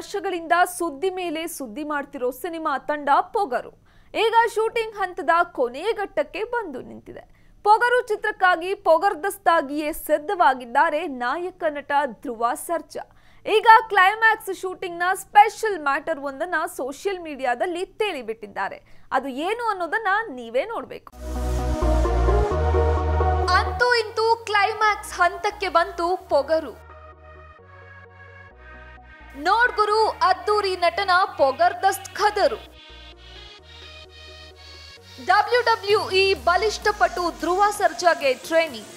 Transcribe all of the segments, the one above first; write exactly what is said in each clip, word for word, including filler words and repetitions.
ವರ್ಷಗಳಿಂದ ಸುದ್ದಿ ಮೇಲೆ ಸುದ್ದಿ ಮಾಡ್ತಿರೋ ಸಿನಿಮಾ ತಂಡ ಪೊಗರು ಈಗ ಶೂಟಿಂಗ್ ಹಂತದ ಕೊನೆಯ ಘಟ್ಟಕ್ಕೆ ಬಂದು ನಿಂತಿದೆ. ಪೊಗರು ಚಿತ್ರಕ್ಕಾಗಿ ಪೊಗರ್ದಸ್ತಾಗಿಯೇ ಸಿದ್ಧವಾಗಿದ್ದಾರೆ ನಾಯಕ ನಟ ಧ್ರುವ ಸರ್ಜಾ. ಈಗ ಕ್ಲೈಮ್ಯಾಕ್ಸ್ ಶೂಟಿಂಗ್ನ ಸ್ಪೆಷಲ್ ಮ್ಯಾಟರ್ ಒಂದನ್ನ ಸೋಷಿಯಲ್ ಮೀಡಿಯಾದಲ್ಲಿ ತೇಲಿಬಿಟ್ಟಿದ್ದಾರೆ. ಅದು ಏನು ಅನ್ನೋದನ್ನ ನೀವೇ ನೋಡಬೇಕು. ಅಂತೂ ಇಂತೂ ಕ್ಲೈಮ್ಯಾಕ್ಸ್ ಹಂತಕ್ಕೆ ಬಂತು ಪೊಗರು. ನೋಡ್ಗುರು ಅದ್ದೂರಿ ನಟನ ಪೊಗರ್ದಸ್ತ್ ಖದರು. ಡಬ್ಲ್ಯೂ ಡಬ್ಲ್ಯೂ ಇ ಬಲಿಷ್ಠ ಪಟು ಧ್ರುವ ಸರ್ಜಾಗೆ ಟ್ರೈನಿಂಗ್.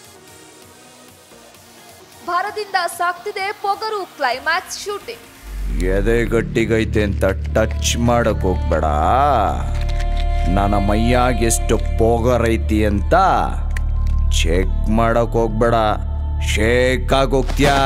ಭರದಿಂದ ಸಾಕ್ತಿದೆ ಪೊಗರು ಕ್ಲೈಮ್ಯಾಕ್ಸ್ ಶೂಟಿಂಗ್. ಎದೆ ಗಟ್ಟಿಗೈತೆ ಅಂತ ಟಚ್ ಮಾಡಕ್ ಹೋಗ್ಬೇಡ, ನನ್ನ ಮೈಯಾಗೆಷ್ಟು ಪೊಗರೈತಿ ಅಂತ ಚೆಕ್ ಮಾಡಕ್ ಹೋಗ್ಬೇಡ, ಶೇಕ್ ಆಗೋಗ್ತೀಯಾ.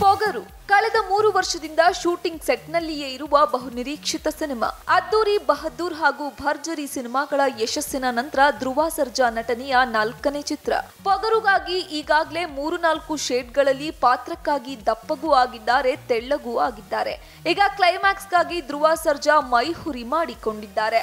ಪೊಗರು ಕಳೆದ ಮೂರು ವರ್ಷದಿಂದ ಶೂಟಿಂಗ್ ಸೆಟ್ನಲ್ಲಿಯೇ ಇರುವ ಬಹುನಿರೀಕ್ಷಿತ ಸಿನಿಮಾ ಅದ್ದೂರಿ ಬಹದ್ದೂರ್ ಹಾಗೂ ಭರ್ಜರಿ ಸಿನಿಮಾಗಳ ಯಶಸ್ಸಿನ ನಂತರ ಧ್ರುವ ಸರ್ಜಾ ನಟನೆಯ ನಾಲ್ಕನೇ ಚಿತ್ರ ಪೊಗರುಗಾಗಿ ಈಗಾಗಲೇ ಮೂರು ನಾಲ್ಕು ಶೇಡ್ಗಳಲ್ಲಿ ಪಾತ್ರಕ್ಕಾಗಿ ದಪ್ಪಗೂ ಆಗಿದ್ದಾರೆ, ತೆಳ್ಳಗೂ ಆಗಿದ್ದಾರೆ. ಈಗ ಕ್ಲೈಮ್ಯಾಕ್ಸ್ಗಾಗಿ ಧ್ರುವ ಸರ್ಜಾ ಮೈ ಹುರಿ ಮಾಡಿಕೊಂಡಿದ್ದಾರೆ.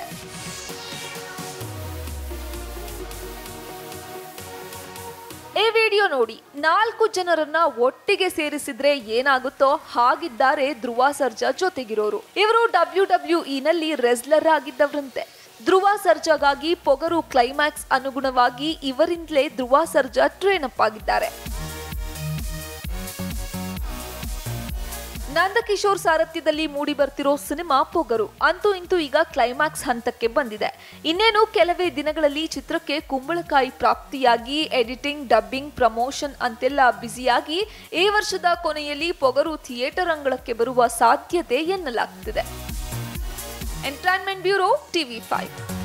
ಈ ವಿಡಿಯೋ ನೋಡಿ, ನಾಲ್ಕು ಜನರನ್ನ ಒಟ್ಟಿಗೆ ಸೇರಿಸಿದ್ರೆ ಏನಾಗುತ್ತೋ ಹಾಗಿದ್ದಾರೆ ಧ್ರುವ ಸರ್ಜಾ ಜೊತೆಗಿರೋರು. ಇವರು ಡಬ್ಲ್ಯೂ ಡಬ್ಲ್ಯೂ ಇ ನಲ್ಲಿ ರೆಸ್ಲರ್ ಆಗಿದ್ದವರಂತೆ. ಧ್ರುವ ಸರ್ಜಾಗಾಗಿ ಪೊಗರು ಕ್ಲೈಮ್ಯಾಕ್ಸ್ ಅನುಗುಣವಾಗಿ ಇವರಿಂದಲೇ ಧ್ರುವ ಸರ್ಜಾ ಟ್ರೈನ್ ಅಪ್ ಆಗಿದ್ದಾರೆ. ನಂದಕಿಶೋರ್ ಸಾರಥ್ಯದಲ್ಲಿ ಮೂಡಿ ಬರ್ತಿರೋ ಸಿನಿಮಾ ಪೊಗರು ಅಂತೂ ಇಂತೂ ಈಗ ಕ್ಲೈಮ್ಯಾಕ್ಸ್ ಹಂತಕ್ಕೆ ಬಂದಿದೆ. ಇನ್ನೇನು ಕೆಲವೇ ದಿನಗಳಲ್ಲಿ ಚಿತ್ರಕ್ಕೆ ಕುಂಬಳಕಾಯಿ ಪ್ರಾಪ್ತಿಯಾಗಿ ಎಡಿಟಿಂಗ್, ಡಬ್ಬಿಂಗ್, ಪ್ರಮೋಷನ್ ಅಂತೆಲ್ಲ ಬ್ಯುಸಿಯಾಗಿ ಈ ವರ್ಷದ ಕೊನೆಯಲ್ಲಿ ಪೊಗರು ಥಿಯೇಟರ್ ಅಂಗಳಕ್ಕೆ ಬರುವ ಸಾಧ್ಯತೆ ಎನ್ನಲಾಗ್ತಿದೆ. Entertainment bureau TV five.